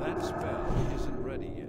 That spell isn't ready yet.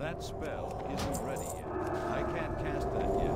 That spell isn't ready yet. I can't cast that yet.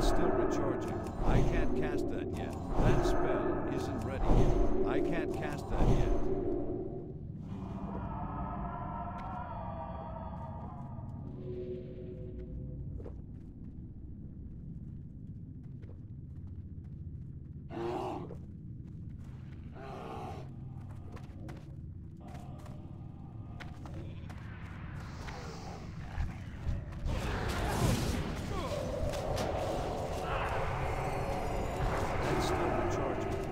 Still recharging. I can't cast that yet. That spell isn't ready yet. I can't cast that yet. Still recharging.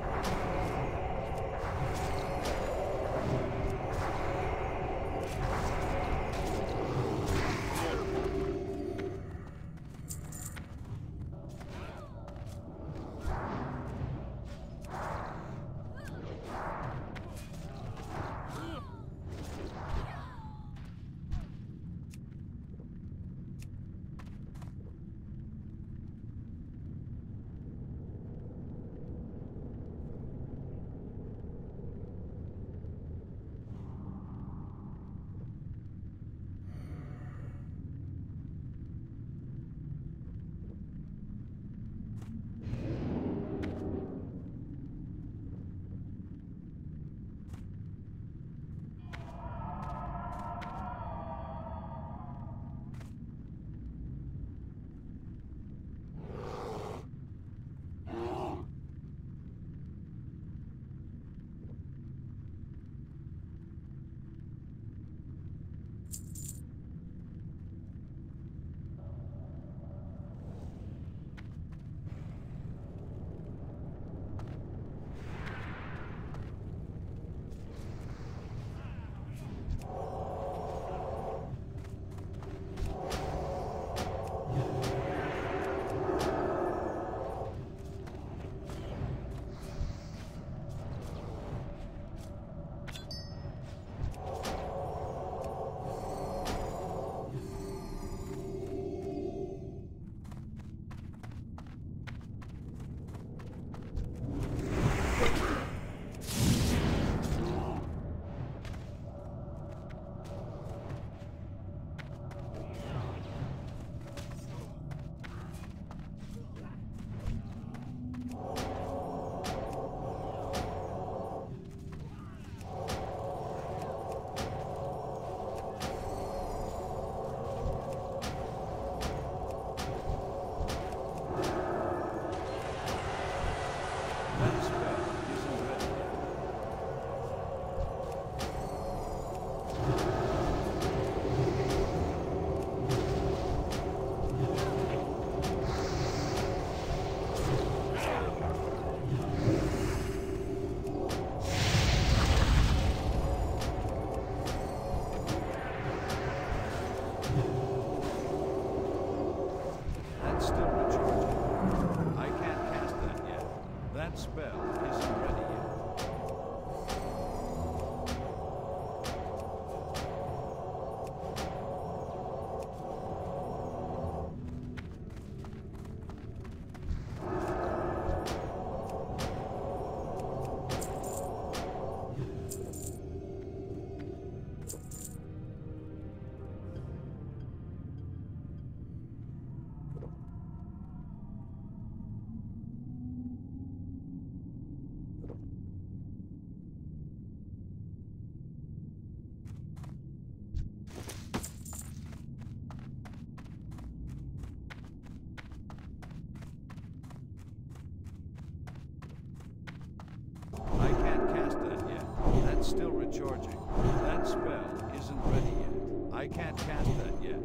still recharging. That spell isn't ready yet. I can't cast that yet.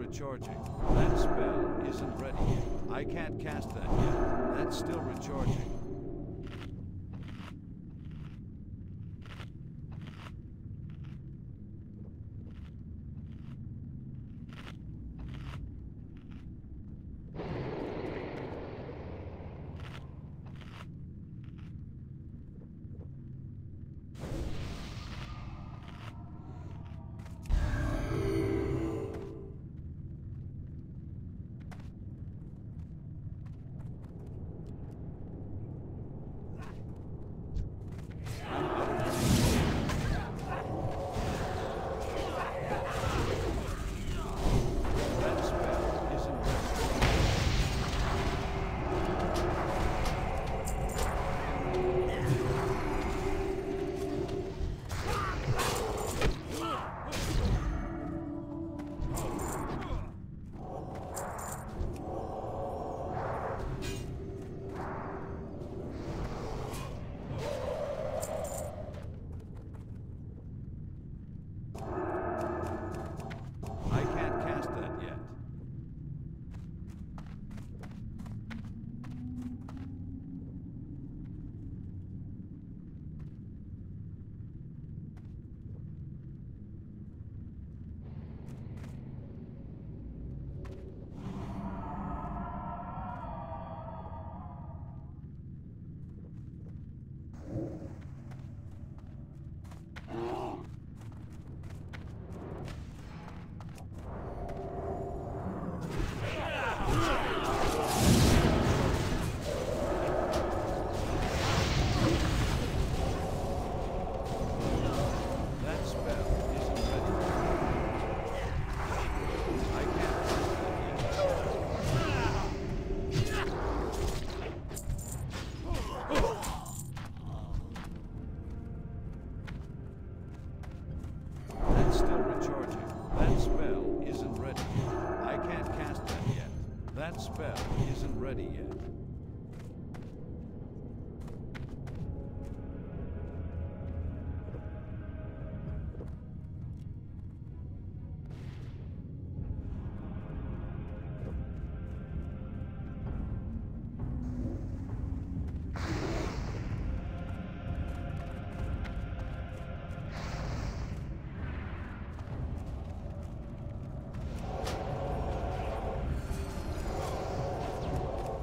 Recharging. That spell isn't ready yet. I can't cast that yet. That's still recharging.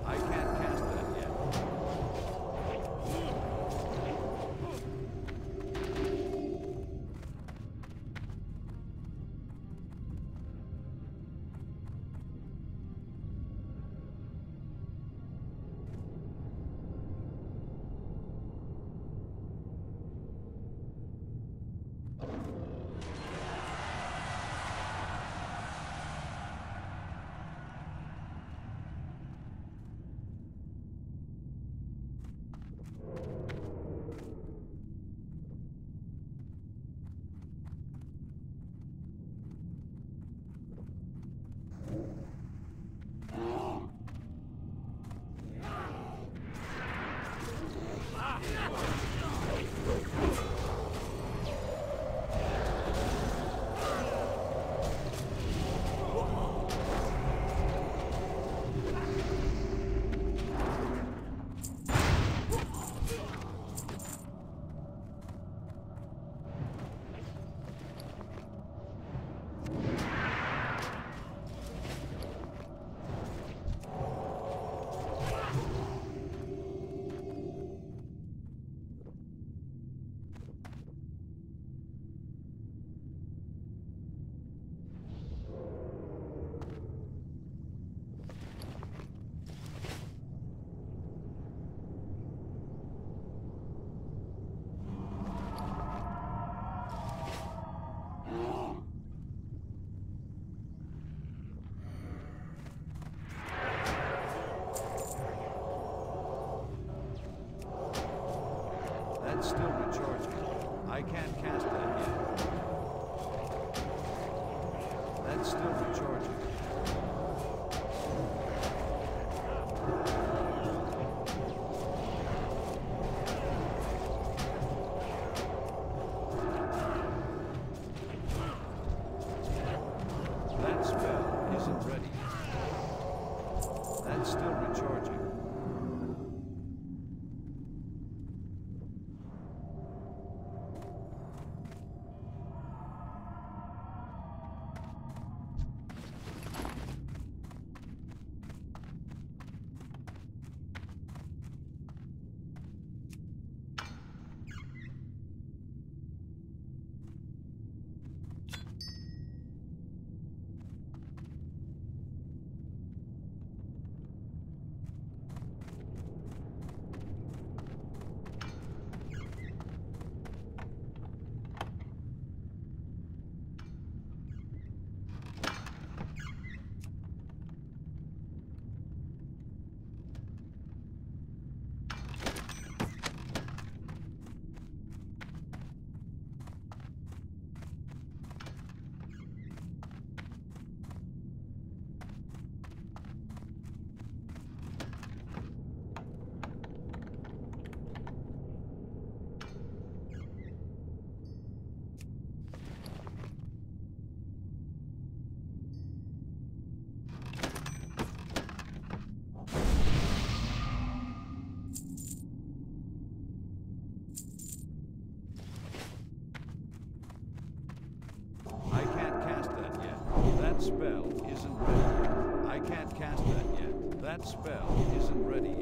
I can't. That still recharges me. I can't cast that yet. That still recharges me. Spell isn't ready. I can't cast that yet. That spell isn't ready yet.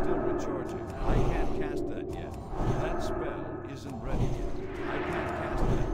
still recharging. I can't cast that yet. That spell isn't ready yet. I can't cast that yet.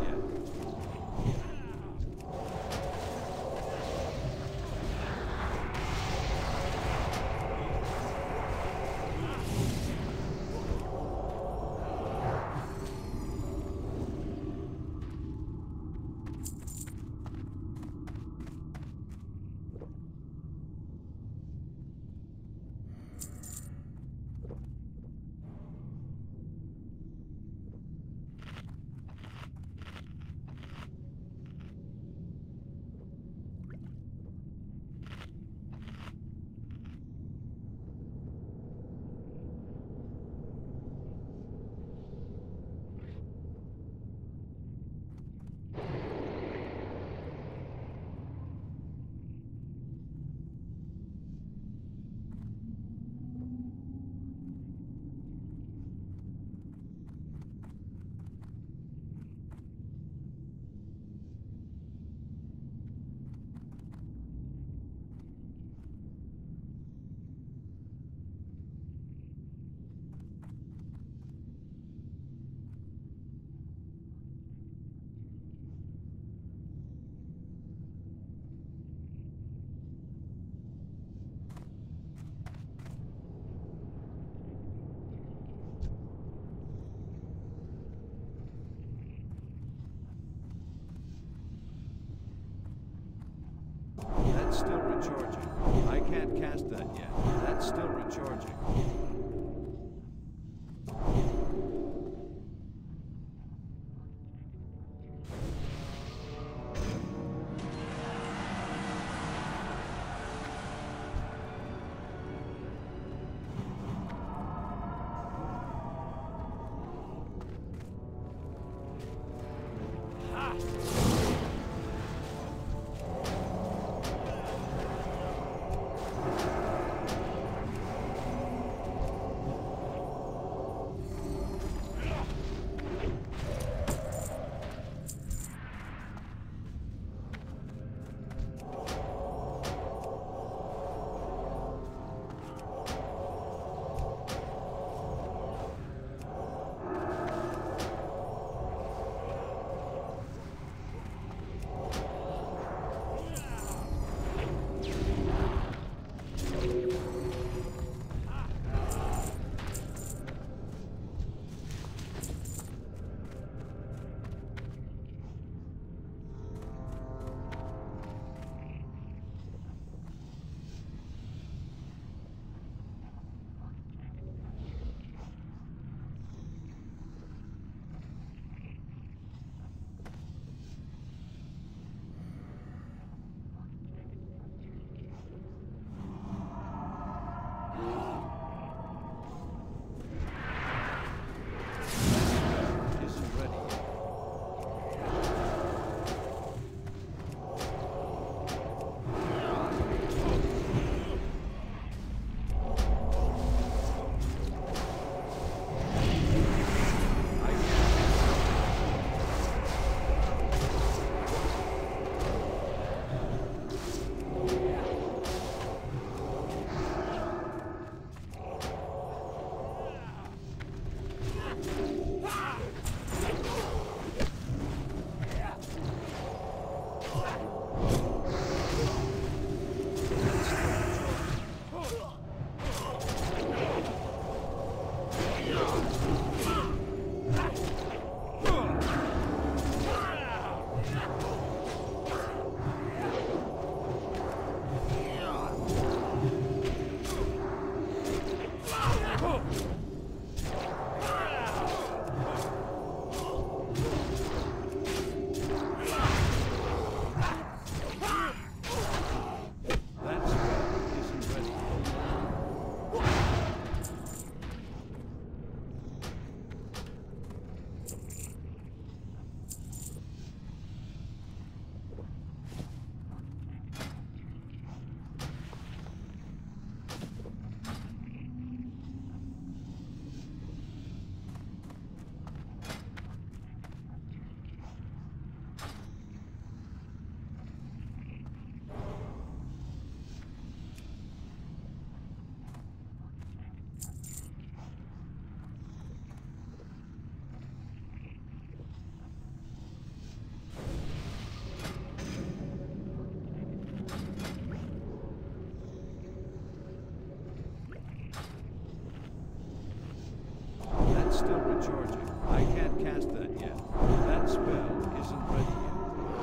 Still recharging. I can't cast that yet. That's still recharging. charge it. I can't cast that yet. That spell isn't ready yet.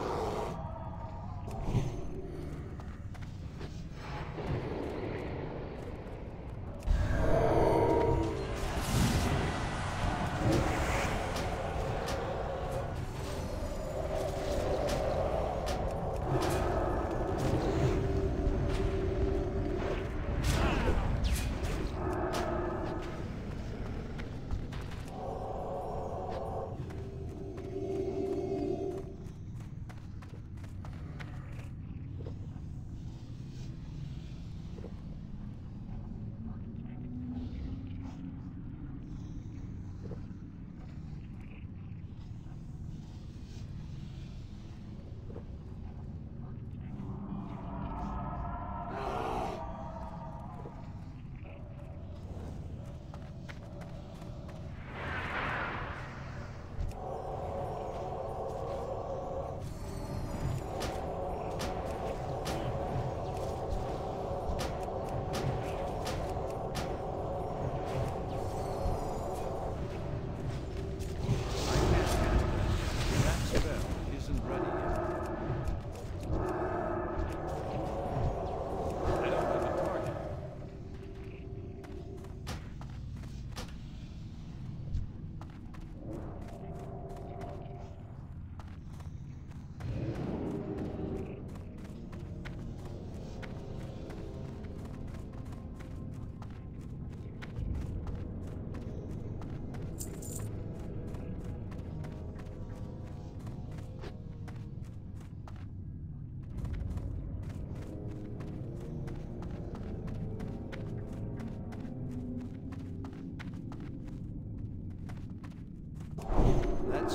That's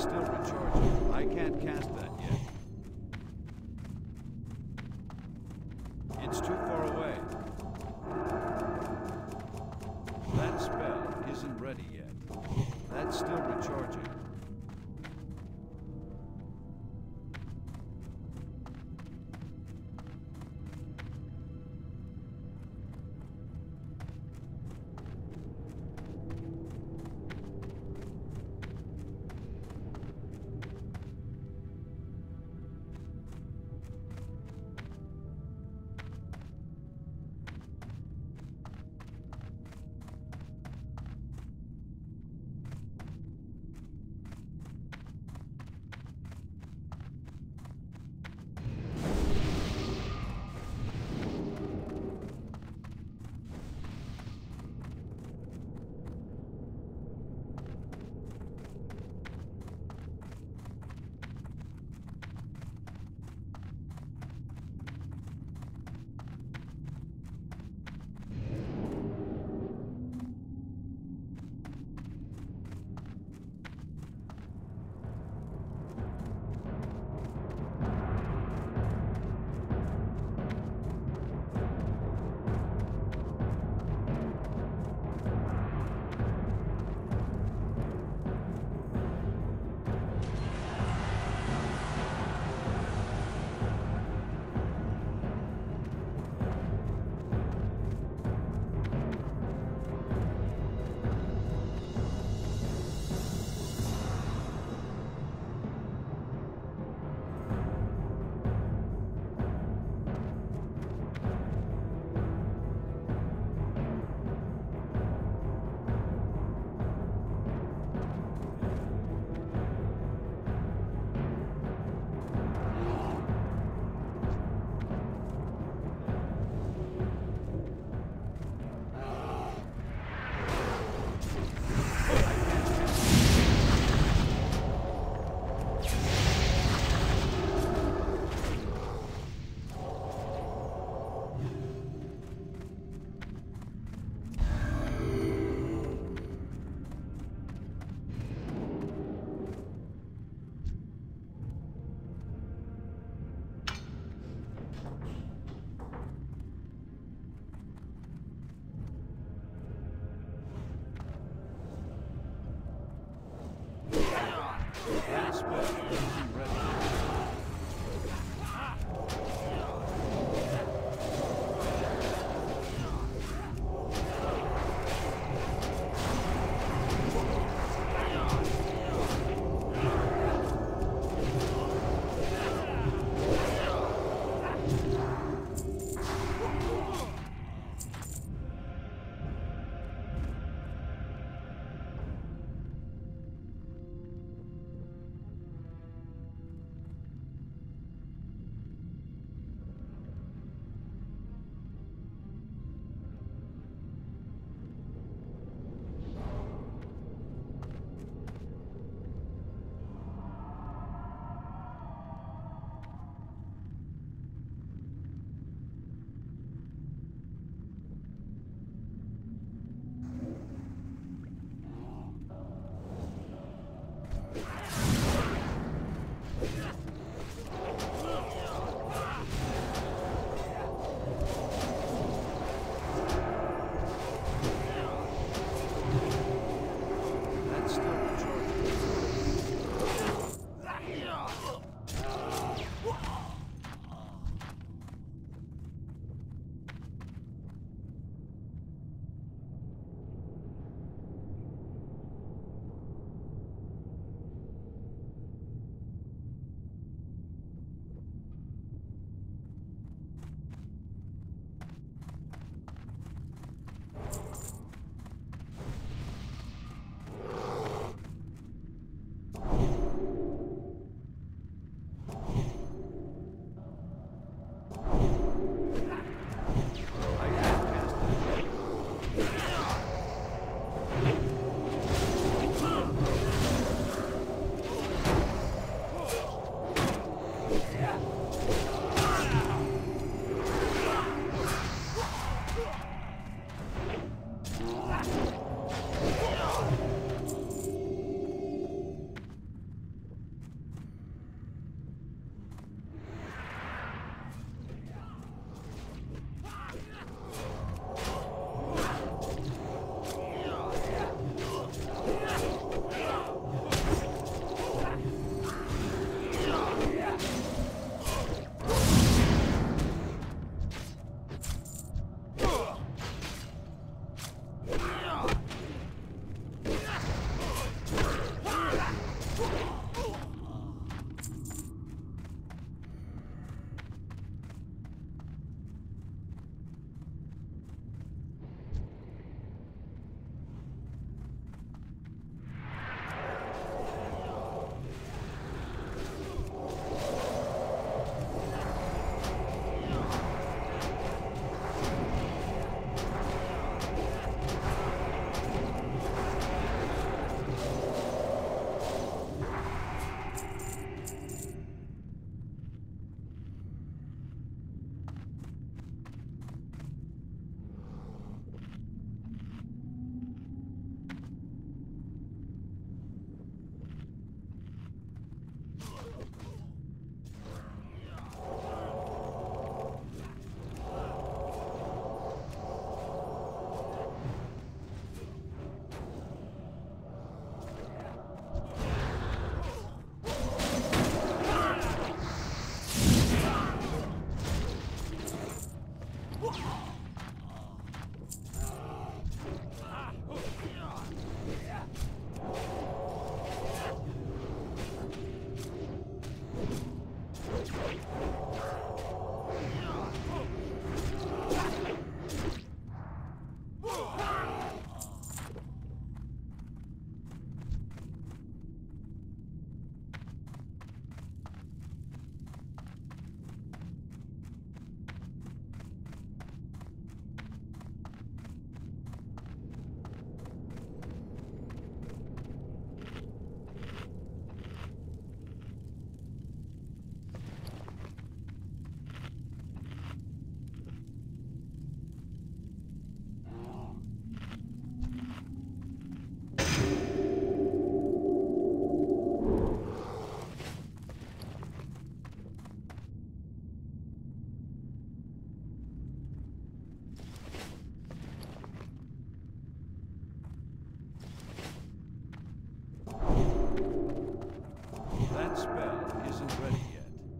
still recharging. I can't cast that yet. It's too far away. That spell isn't ready yet. That's still recharging.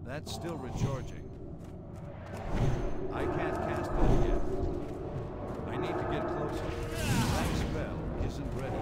That's still recharging. I can't cast that yet. I need to get closer. That spell isn't ready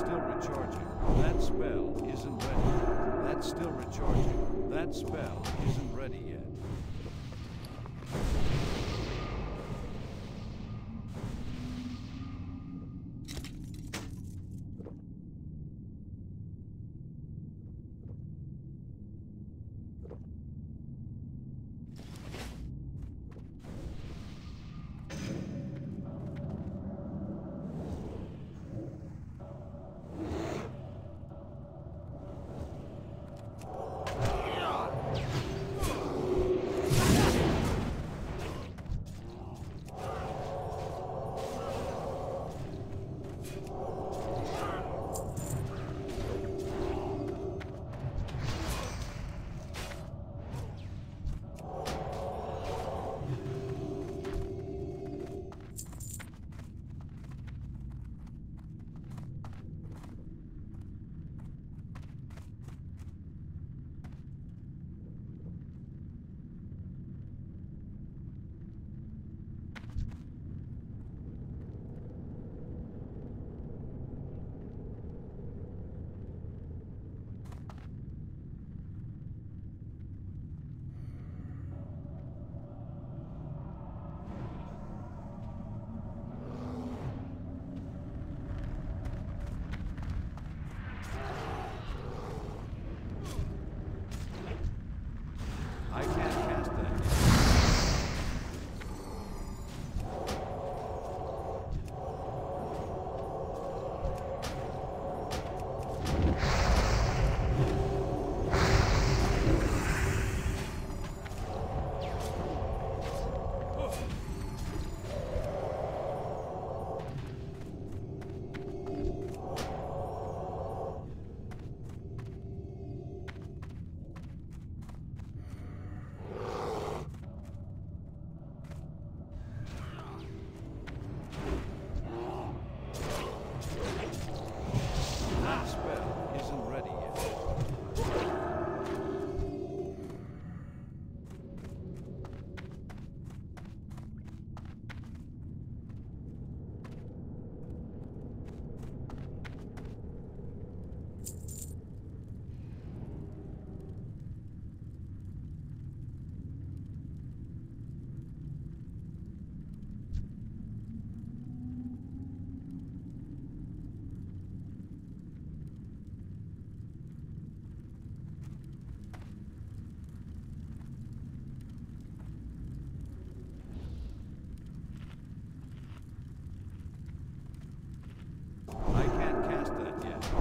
still recharging. That spell isn't ready. That's still recharging. That spell isn't ready yet.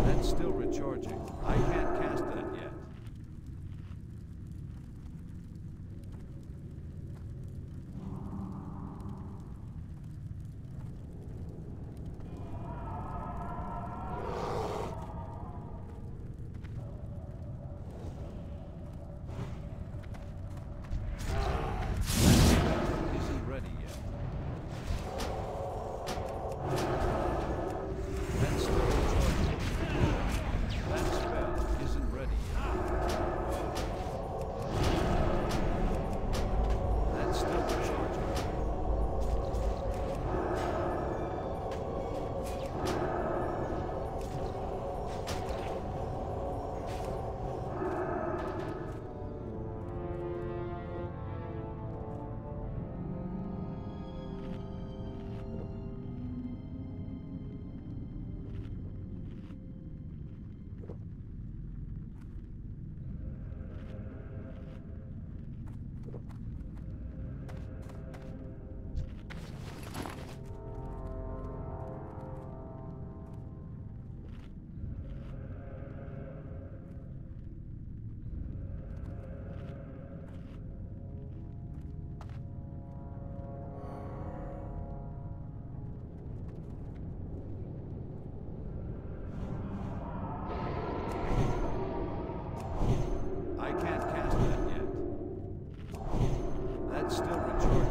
That's still recharging. I can't cast that yet. I can't cast that yet. That's still recharging.